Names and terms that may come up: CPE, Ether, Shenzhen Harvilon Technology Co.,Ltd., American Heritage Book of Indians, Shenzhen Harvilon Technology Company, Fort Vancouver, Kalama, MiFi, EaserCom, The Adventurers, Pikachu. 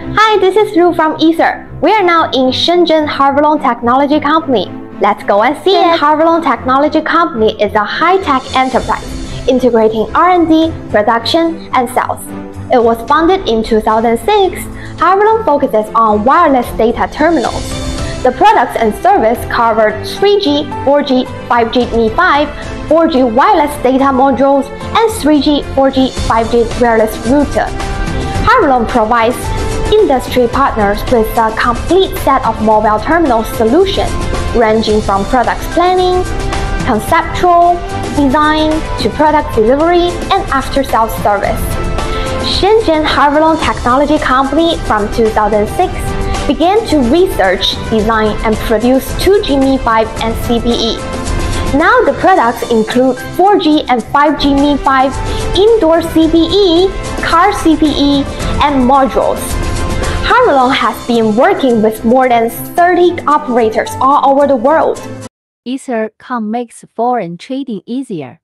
Hi, this is Ru from Ether. We are now in Shenzhen Harvilon Technology Company. Let's go and see it. Harvilon Technology Company is a high-tech enterprise integrating R&D, production, and sales. It was founded in 2006. Harvilon focuses on wireless data terminals. The products and service cover 3G, 4G, 5G MiFi, 4G wireless data modules, and 3G, 4G, 5G wireless router. Harvilon provides industry partners with a complete set of mobile terminal solutions, ranging from product planning, conceptual, design, to product delivery and after-sales service. Shenzhen Harvilon Technology Company from 2006 began to research, design, and produce 2G MiFi and CPE. Now the products include 4G and 5G MiFi, indoor CPE, car CPE, and modules. Harvilon has been working with more than 30 operators all over the world. EaserCom makes foreign trading easier.